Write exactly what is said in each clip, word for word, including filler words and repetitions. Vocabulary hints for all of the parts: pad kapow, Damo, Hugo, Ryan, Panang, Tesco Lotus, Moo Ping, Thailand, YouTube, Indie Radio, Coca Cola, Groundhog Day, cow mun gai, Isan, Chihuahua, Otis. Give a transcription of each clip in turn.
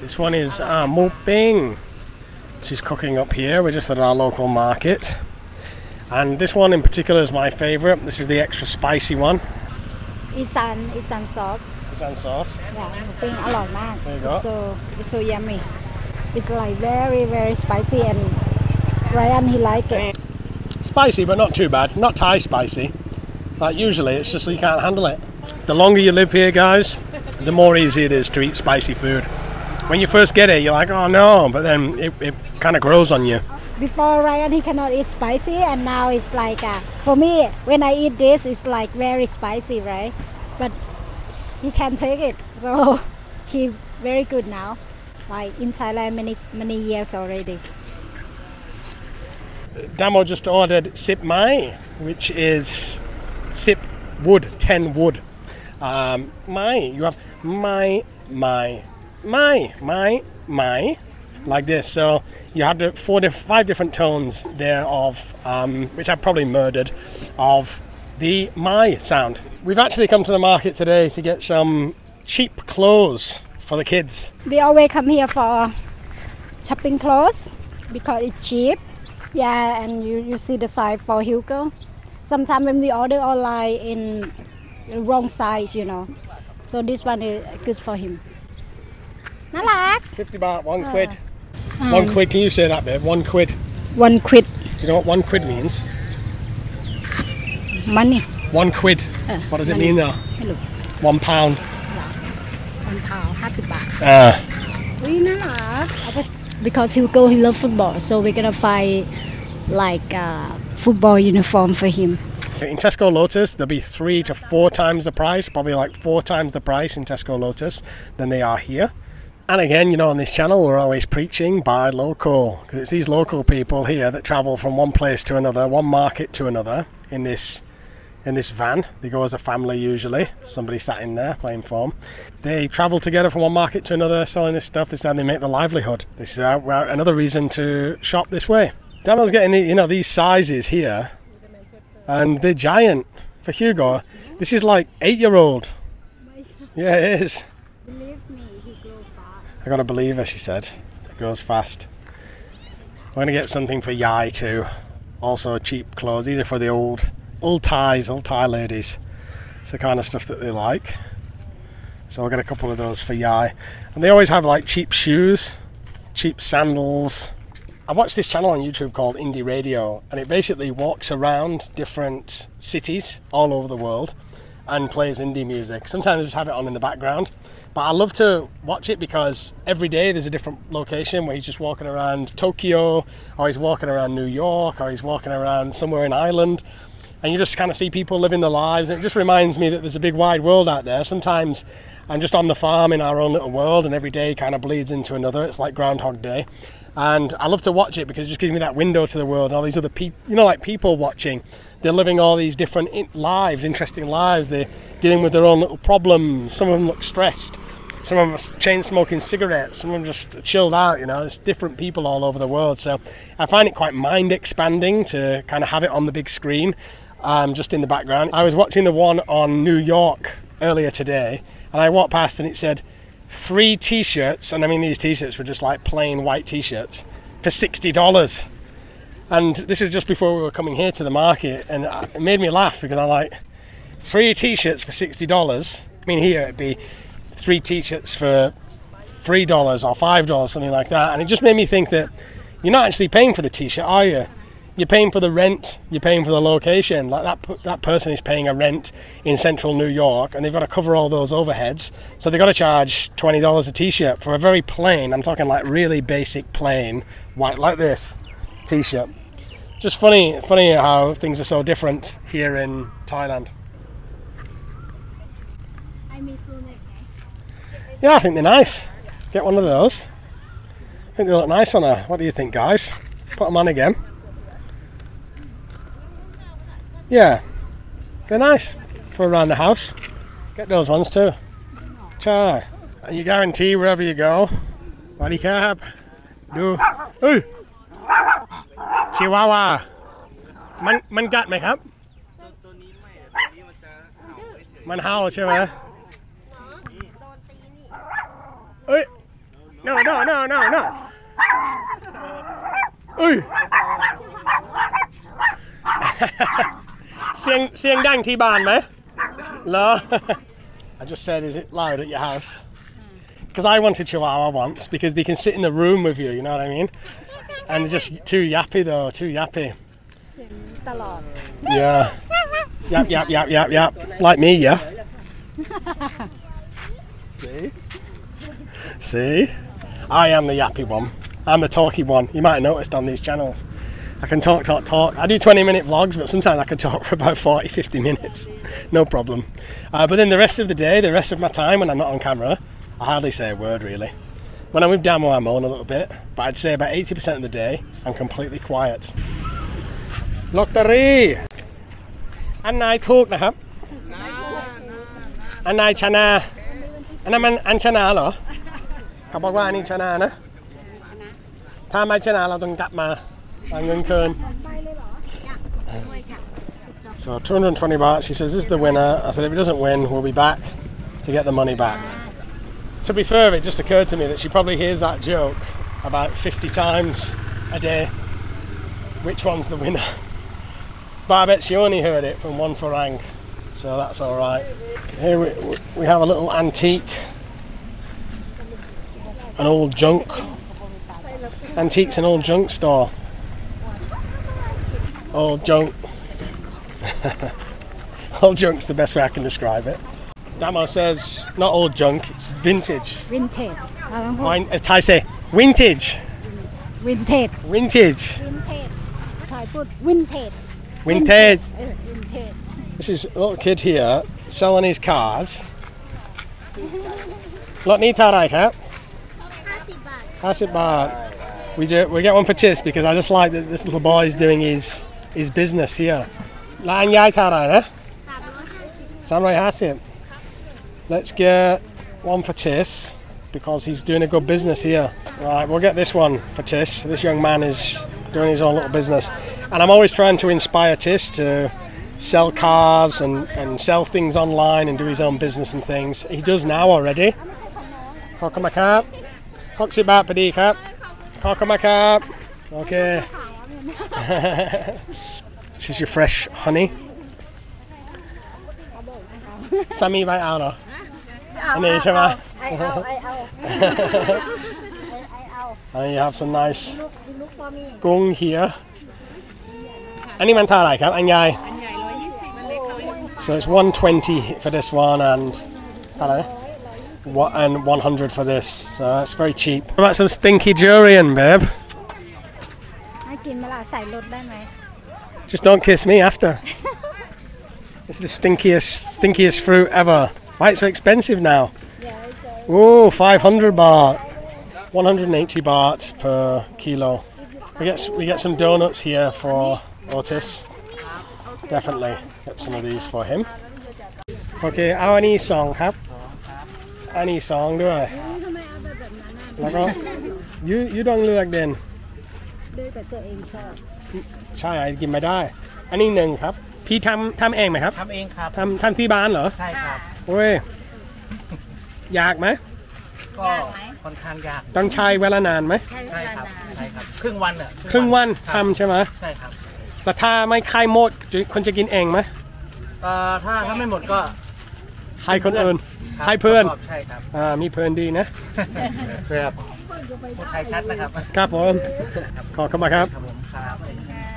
This one is uh, Moo Ping. She's cooking up here. We're just at our local market. And this one in particular is my favourite. This is the extra spicy one. Isan, Isan sauce. Isan sauce. Yeah, Moo Ping, a lot, man. There you go. It's so, it's so yummy. It's like very, very spicy, and Ryan, he liked it. Spicy, but not too bad. Not Thai spicy. Like usually, it's just you can't handle it. The longer you live here, guys, the more easy it is to eat spicy food. When you first get it, you're like, oh no, but then it, it kind of grows on you. Before, Ryan, he cannot eat spicy, and now it's like, uh, for me, when I eat this, it's like very spicy, right? But he can take it, so he's very good now. Like in Thailand many, many years already. Damo just ordered sip mai, which is sip wood, ten wood. Um, mai, you have mai, mai. My, my, my, like this. So you have the four, five different tones there of, um, which I probably murdered, of the my sound. We've actually come to the market today to get some cheap clothes for the kids. We always come here for shopping clothes because it's cheap. Yeah, and you, you see the size for Hugo. Sometimes when we order online in the wrong size, you know. So this one is good for him. fifty baht, one uh, quid. Um, one quid, can you say that bit? One quid. One quid. Do you know what one quid means? Money. One quid. Uh, what does money. It mean though? Hello. One pound. Yeah. One pound, fifty baht. Ah. We know. Because Hugo, he loves football, so we're gonna find like uh, football uniform for him. In Tesco Lotus, there'll be three to four times the price, probably like four times the price in Tesco Lotus than they are here. And again, you know, on this channel, we're always preaching buy local, because it's these local people here that travel from one place to another, one market to another in this in this van. They go as a family usually. Somebody sat in there playing form. They travel together from one market to another, selling this stuff. This time they make their livelihood. This is uh, another reason to shop this way. Damo's getting, you know, these sizes here, and they're giant. For Hugo, this is like eight-year-old. Yeah, it is. I gotta believe her, she said. It grows fast. We're gonna get something for Yai too. Also cheap clothes. These are for the old, old Thais, old Thai ladies. It's the kind of stuff that they like. So we'll get a couple of those for Yai. And they always have like cheap shoes, cheap sandals. I watched this channel on YouTube called Indie Radio, and it basically walks around different cities all over the world and plays indie music. Sometimes I just have it on in the background. But I love to watch it because every day there's a different location where he's just walking around Tokyo, or he's walking around New York, or he's walking around somewhere in Ireland. And you just kind of see people living their lives. And it just reminds me that there's a big wide world out there. Sometimes I'm just on the farm in our own little world, and every day kind of bleeds into another. It's like Groundhog Day. And I love to watch it because it just gives me that window to the world and all these other people, you know, like people watching. They're living all these different lives, interesting lives. They're dealing with their own little problems. Some of them look stressed. Some of them are chain-smoking cigarettes. Some of them just chilled out, you know. There's different people all over the world. So I find it quite mind-expanding to kind of have it on the big screen, um, just in the background. I was watching the one on New York earlier today, and I walked past and it said, three t-shirts, and I mean these t-shirts were just like plain white t-shirts for sixty dollars, and this was just before we were coming here to the market, and it made me laugh because I'm like, three t-shirts for sixty dollars? I mean, here it'd be three t-shirts for three dollars or five dollars, something like that. And it just made me think that you're not actually paying for the t-shirt, are you? You're paying for the rent, you're paying for the location. Like that that person is paying a rent in central New York, and they've got to cover all those overheads. So they've got to charge twenty dollars a t-shirt for a very plain, I'm talking like really basic plain, white like this t-shirt. Just funny, funny how things are so different here in Thailand. Yeah, I think they're nice. Get one of those. I think they look nice on her. What do you think, guys? Put them on again. Yeah, they're nice for around the house. Get those ones too. Chai. And you guarantee wherever you go, body cap, do. Hey. Chihuahua. Man, man got me up. Man how, Chihuahua. Hey. No, no, no, no, no. Uy. Siang, siang dang ti ban, meh? No. I just said, is it loud at your house? Because I wanted Chihuahua once because they can sit in the room with you, you know what I mean? And they're just too yappy though, too yappy. Yeah. Yap, yap, yap, yap, yap. Like me, yeah? See? See? I am the yappy one. I'm the talky one. You might have noticed on these channels. I can talk, talk, talk. I do twenty minute vlogs, but sometimes I can talk for about forty, fifty minutes. No problem. Uh, but then the rest of the day, the rest of my time when I'm not on camera, I hardly say a word really. When I'm with Damo, I moan a little bit, but I'd say about eighty percent of the day, I'm completely quiet. Lottery! And I talk now. And I chana. And I'm an chana, hello. Kabagwani chana, na? Time I chana, I don't get my. So two hundred twenty baht, she says, this is the winner. I said, if it doesn't win, we'll be back to get the money back. To be fair, it just occurred to me that she probably hears that joke about fifty times a day. Which one's the winner? But I bet she only heard it from one farang, so that's all right. Here we, we have a little antique, an old junk, antiques and old junk store. Old junk. Old junk's the best way I can describe it. Damo says, not old junk, it's vintage. Vintage. Mine, uh, Thai say, vintage. Vintage. Vintage. Vintage. Thai put vintage. Vintage. Vintage. This is a little kid here selling his cars. Lot ni tarai kap? fifty baht. We do. We get one for Tis because I just like that this little boy is doing his his business here. Lan yai tarai na? Samurai hasim. Let's get one for Tis because he's doing a good business here. Right, we'll get this one for Tis. This young man is doing his own little business. And I'm always trying to inspire Tis to sell cars and, and sell things online and do his own business and things. He does now already. Kokamaka. Koksibat padika. Kokamaka. Okay. This is your fresh honey. Sami by Anna. And then you have some nice gung here. Any man tarai kap? Anyai. So it's one twenty for this one and and one hundred for this. So it's very cheap. What about some stinky durian, babe? Just don't kiss me after. It's the stinkiest, stinkiest fruit ever. Why it's so expensive now? Yeah, it's a... Oh, five hundred baht, one hundred eighty baht per kilo. We get we get some donuts here for Otis. Definitely get some of these for him. Okay, our Isan, kap. Our Isan, do I? You you don't look then. Chai, give me that. Any neng, kap. พี่ทำทำเองไหมครับ ทำเองครับ ทำทำที่บ้านเหรอ ใช่ครับ โอ้ย ยากไหม ก็ค่อนข้างยาก ต้องใช้เวลานานไหม ใช่ครับ ใช่ครับ ครึ่งวันเหรอ ครึ่งวัน ทำใช่ไหม ใช่ครับ แต่ถ้าไม่คายหมด คนจะกินเองไหม เอ่อ ถ้า ถ้าไม่หมดก็ ให้คนอื่น ให้เพื่อน ใช่ครับ อ่า มีเพื่อนดีนะ ครับ พูดไทยชัดนะครับ ครับผม ขอเข้ามาครับ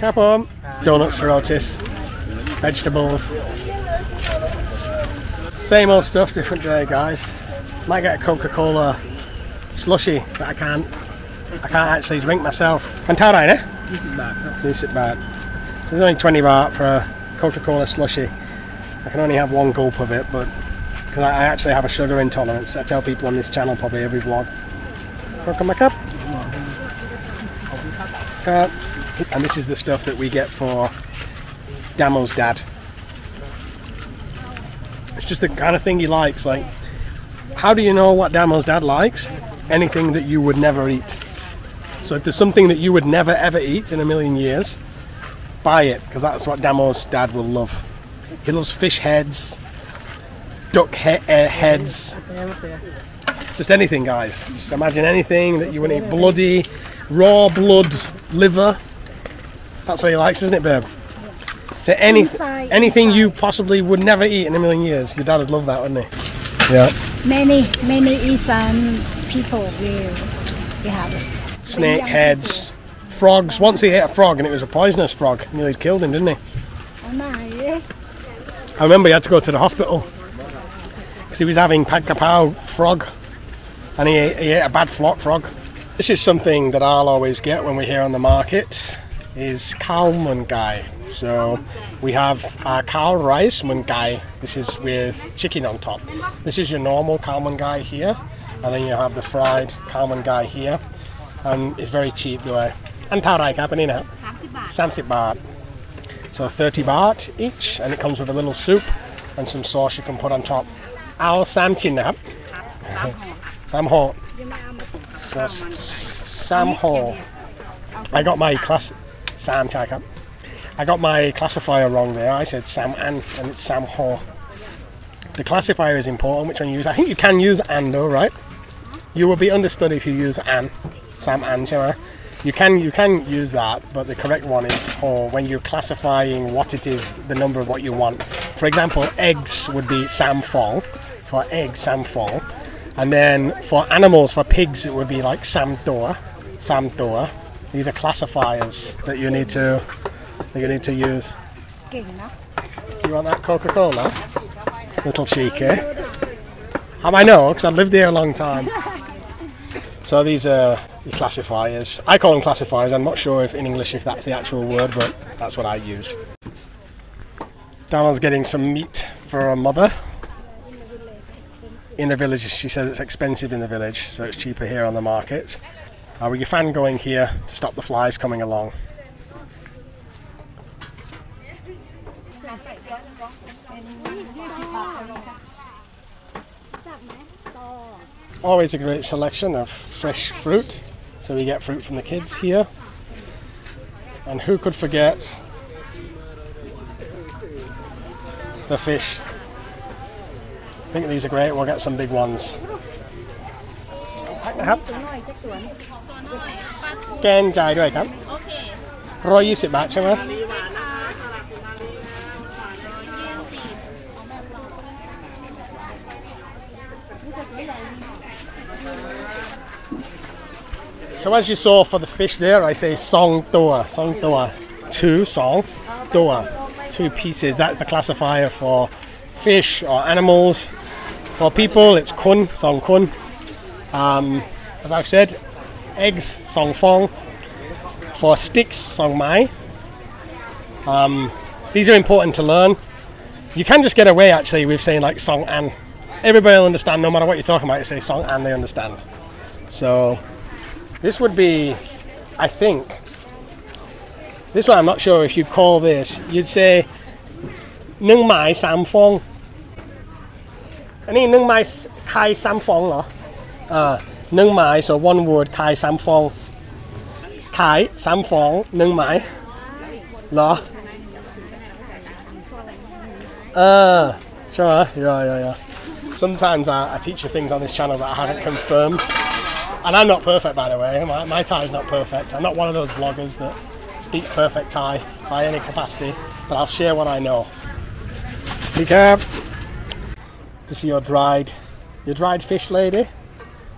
ครับผม Donuts for Otis. Vegetables. Same old stuff, different day, guys. Might get a Coca Cola slushy, but I can't. I can't actually drink myself. And how right, eh? twenty baht. twenty baht. So there's only twenty baht for a Coca Cola slushy. I can only have one gulp of it, but because I actually have a sugar intolerance, I tell people on this channel probably every vlog. Welcome back up. Uh, and this is the stuff that we get for Damo's dad. It's just the kind of thing he likes. Like, how do you know what Damo's dad likes? Anything that you would never eat. So if there's something that you would never ever eat in a million years, buy it, because that's what Damo's dad will love. He loves fish heads, duck he uh, heads, Just anything, guys. Just imagine anything that you want to eat. Bloody, raw blood, liver. That's what he likes, isn't it, babe? So any, inside, anything inside. You possibly would never eat in a million years. Your dad would love that, wouldn't he? Yeah. Many, many Isan people will have it. Snake heads, people. Frogs. Once he ate a frog and it was a poisonous frog. Nearly killed him, didn't he? I remember he had to go to the hospital because he was having pad kapow frog and he ate, he ate a bad frog. This is something that I'll always get when we're here on the market is cow mun gai. So we have our cow rice mun gai. This is with chicken on top. This is your normal cow mun gai here, and then you have the fried cow mun gai here, and it's very cheap though. And how much happening now? thirty baht. So thirty baht each, and it comes with a little soup and some sauce you can put on top. Ao sam chin na hap. Sam ho. So sam ho. I got my class sam chai hap. I got my classifier wrong there. I said sam an and it's sam ho. The classifier is important, which one you use. I think you can use an though, right? You will be understood if you use an. Sam an chai. You can you can use that, but the correct one is ho when you're classifying what it is, the number of what you want. For example, eggs would be sam fol, for eggs sam fol, and then for animals, for pigs it would be like sam toa, sam toa. These are classifiers that you need to that you need to use. You want that Coca Cola? Little cheeky. Um, I know because I've lived here a long time. So these are the classifiers. I call them classifiers. I'm not sure if in English if that's the actual word, but that's what I use. Damo's getting some meat for her mother. In the village, she says it's expensive in the village, so it's cheaper here on the market. Uh, with your fan going here to stop the flies coming along. Always a great selection of fresh fruit, so we get fruit from the kids here. And who could forget the fish? I think these are great, we'll get some big ones. Can jai do I come? Roy is it back, shall we? So as you saw for the fish there, I say song toa, song toa, two song toa, two pieces. That's the classifier for fish or animals. For people, it's kun, song kun. Um, as I've said, eggs, song fong. For sticks, song mai. Um, these are important to learn. You can just get away actually with saying like song an. Everybody will understand, no matter what you're talking about. You say song an, they understand. So. This would be, I think, this one I'm not sure if you'd call this, you'd say Nung Mai Sam Fong. Any Nung Mai Kai Sam Fong? Nung Mai, so one word, Kai Sam Fong. Kai Sam Fong, Nung Mai. La. Uh, sure, yeah, yeah, yeah. Sometimes I, I teach you things on this channel that I haven't confirmed. And I'm not perfect, by the way. My, my Thai is not perfect. I'm not one of those vloggers that speaks perfect Thai by any capacity, but I'll share what I know. Be careful. This is your dried, your dried fish lady.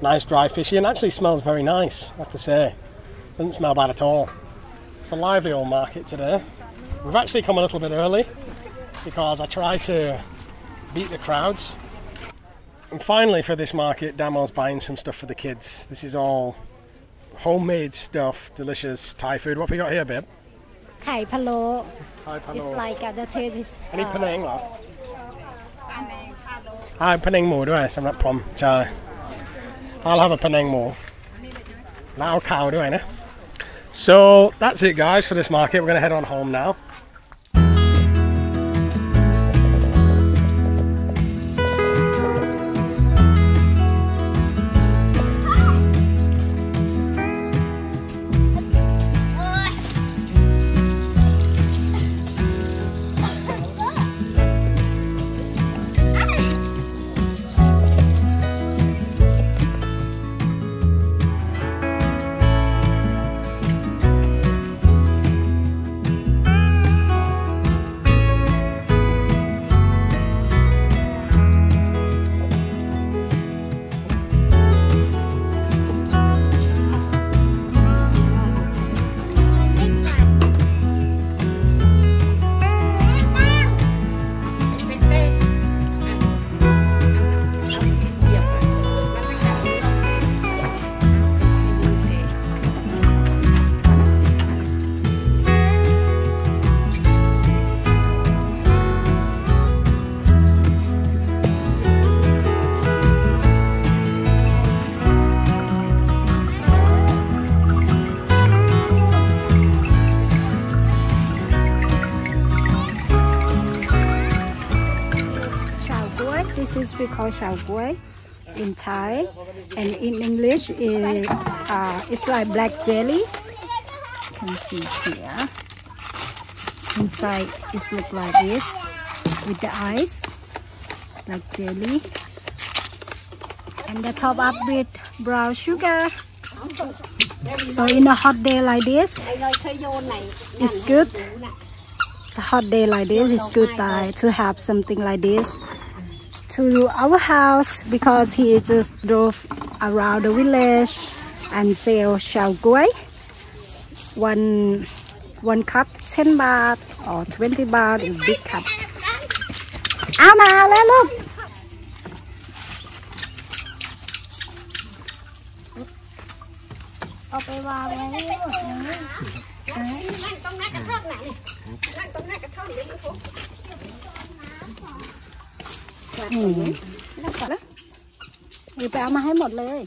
Nice dry fishy, and actually smells very nice, I have to say. Doesn't smell bad at all. It's a lively old market today. We've actually come a little bit early because I try to beat the crowds. And finally for this market, Damo's buying some stuff for the kids. This is all homemade stuff, delicious Thai food. What have we got here, babe? Thai palo. Thai palo. It's like uh, the taste is... Any uh, Panang, lad? Panang palo. Ah, Panang moo, do I? I'm not prom, chai. I'll have a Panang moo. Lao cow, do I, no? So, that's it, guys, for this market. We're going to head on home now. called shao gui in Thai, and in English it, uh, it's like black jelly. You can see here. Inside it looks like this with the ice, like jelly, and the top up with brown sugar. So in a hot day like this, it's good. It's a hot day like this, it's good uh, to have something like this to our house, because he just drove around the village and sell shao gui. One One cup, ten baht or twenty baht is big cup. Ama, let look. Mm. ไปเอามาให้หมดเลย